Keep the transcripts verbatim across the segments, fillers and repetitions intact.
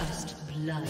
First blood.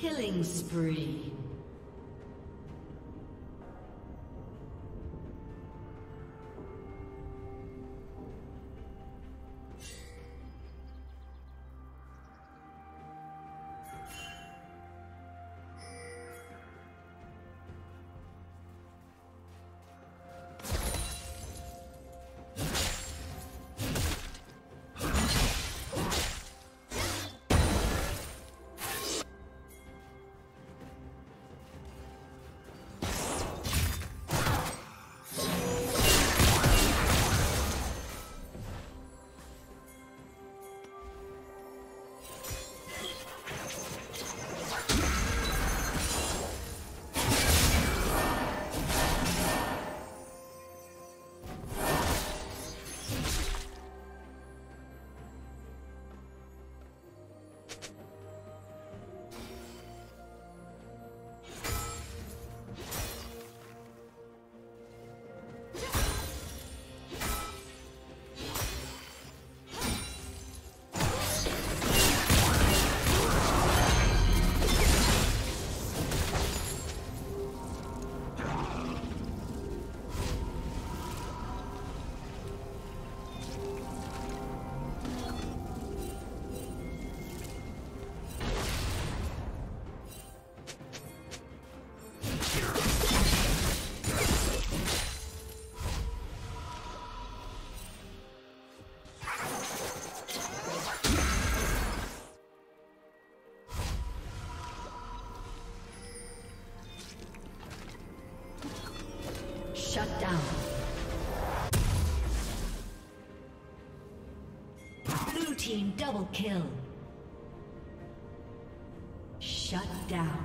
Killing spree. Shut down. Blue team double kill. Shut down.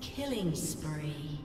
Killing spree.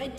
Red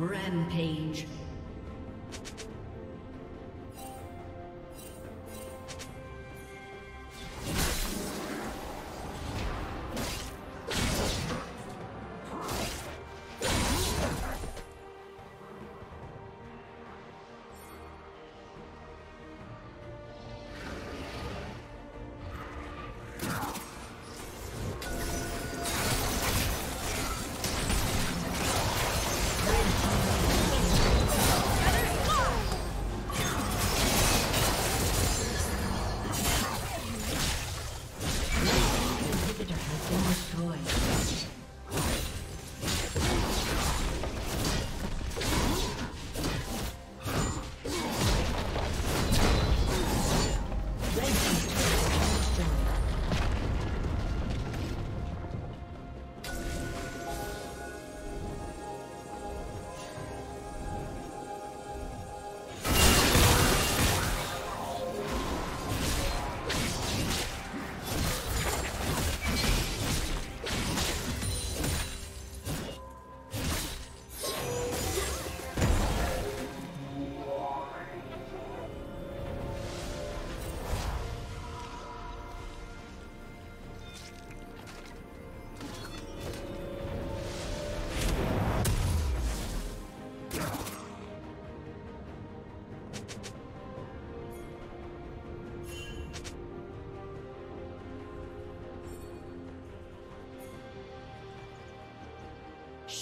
Rampage. Thank you.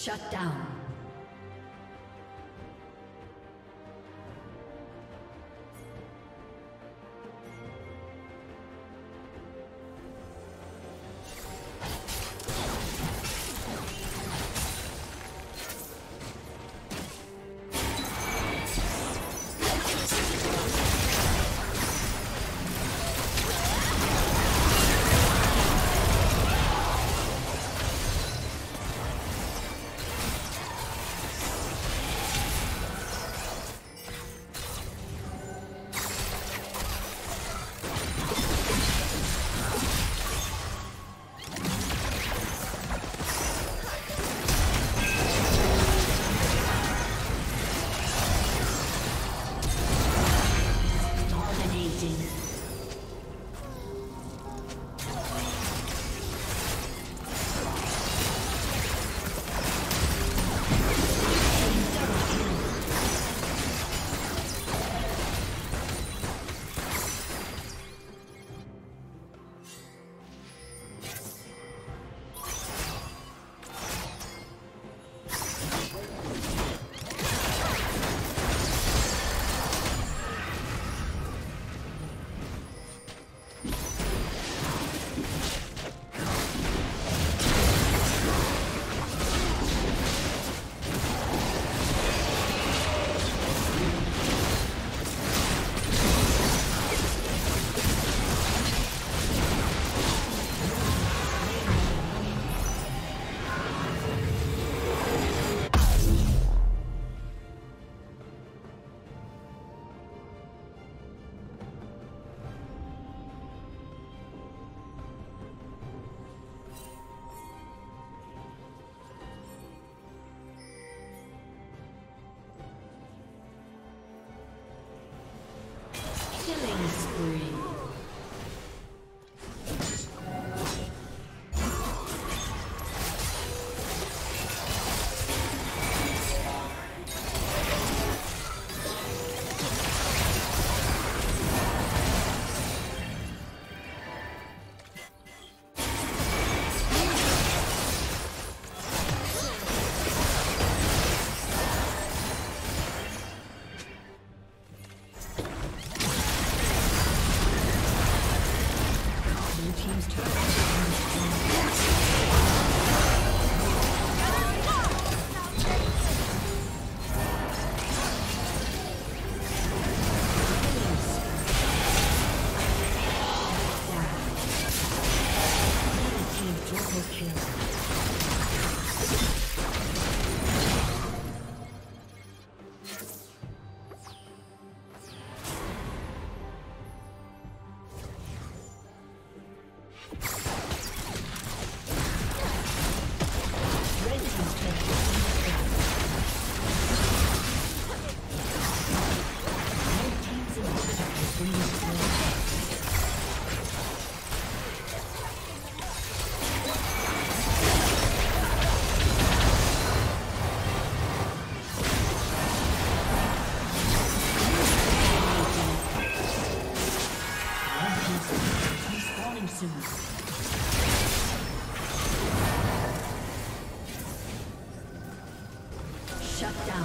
Shut down. Killing spree. Shut down.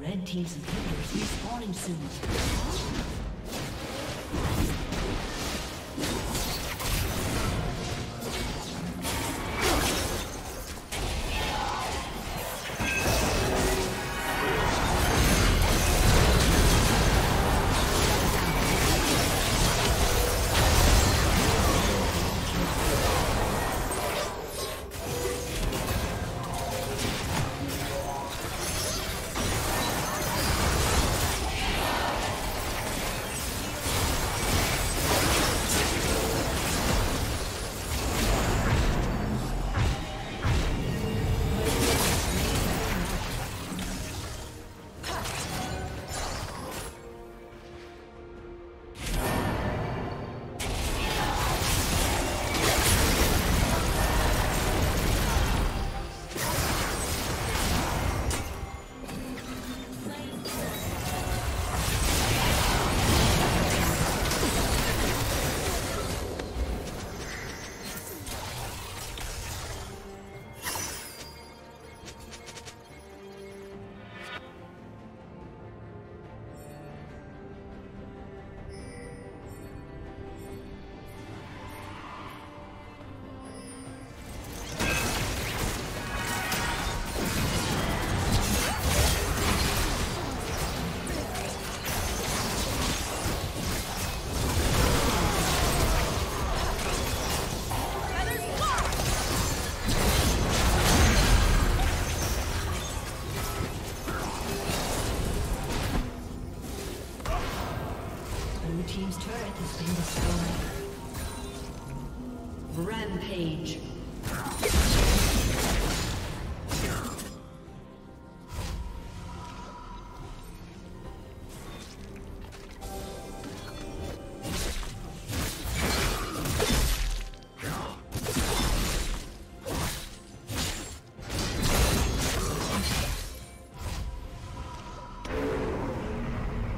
Red team's inhibitors respawning soon. Rampage.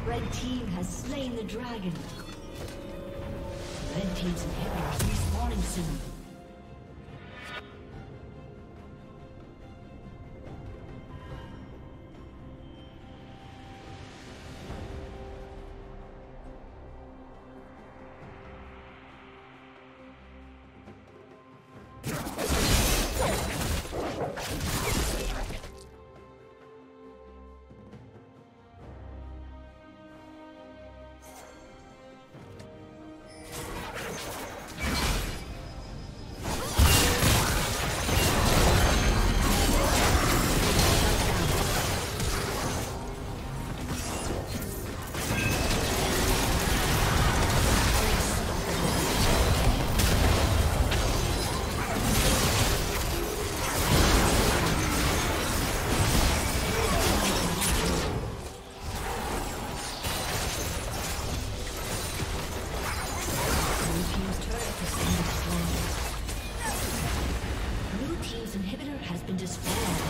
Red team has slain the dragon. Red team's inhibitors respawning soon. destroyed.